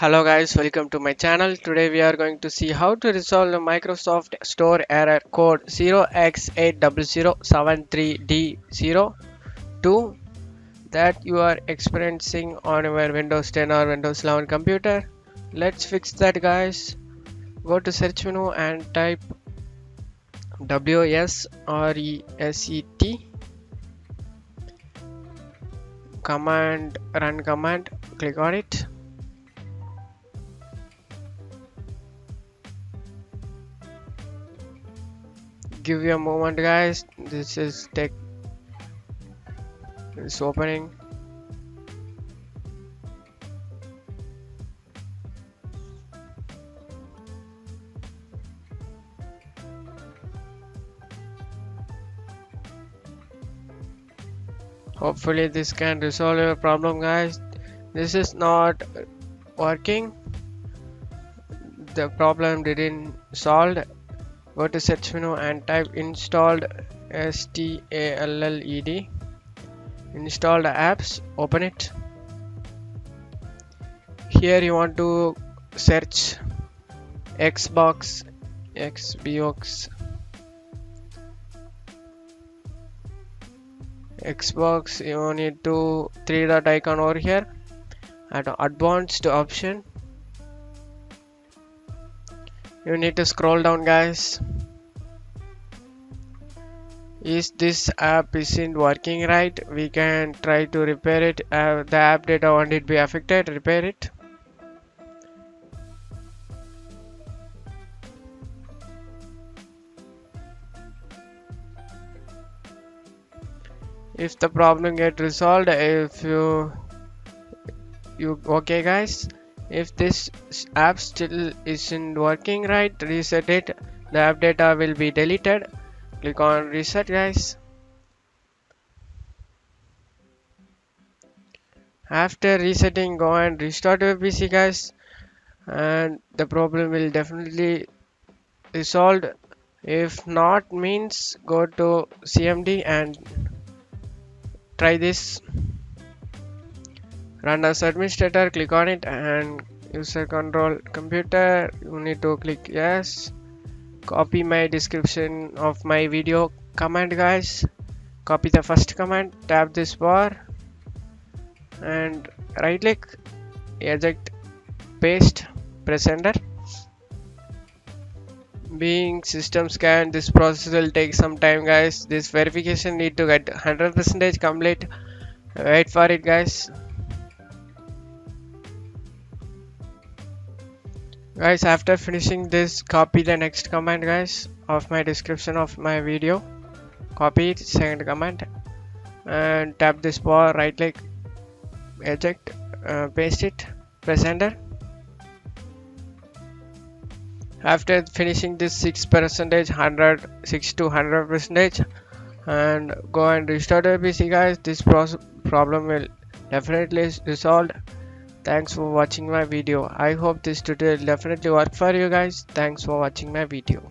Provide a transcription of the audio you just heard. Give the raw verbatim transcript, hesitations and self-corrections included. Hello guys, welcome to my channel. Today we are going to see how to resolve the Microsoft Store error code zero x eight zero zero seven three d zero two that you are experiencing on your Windows ten or Windows eleven computer. Let's fix that guys. Go to search menu and type wsreset, command run command, click on it. Give you a moment guys, this is tech it's opening. Hopefully this can resolve your problem guys. This is not working, the problem didn't solve. Go to search menu and type installed S T A L L E D, installed apps, open it. Here you want to search Xbox, Xbox, Xbox, you need to three dot icon over here at advanced option. You need to scroll down guys. Is this app isn't working right? We can try to repair it. Uh, the app data won't it be affected? Repair it. If the problem get resolved, if you you okay guys. If this app still isn't working right, reset it. The app data will be deleted. Click on reset guys. After resetting, go and restart your P C guys, and the problem will definitely resolved. If not means go to C M D and try this. Run as administrator, click on it, and user control computer, you need to click yes. Copy my description of my video command guys. Copy the first command, tap this bar and right click, eject, paste, press enter. Being system scan, this process will take some time guys. This verification need to get one hundred percent complete. Wait for it guys. Guys, after finishing this, copy the next command guys of my description of my video. Copy it, second command, and tap this bar, right click, eject, uh, paste it, press enter. After finishing this six percent, one hundred, six to one hundred percent, and go and restart your P C guys. This problem will definitely resolved. Thanks for watching my video. I hope this tutorial definitely worked for you guys. Thanks for watching my video.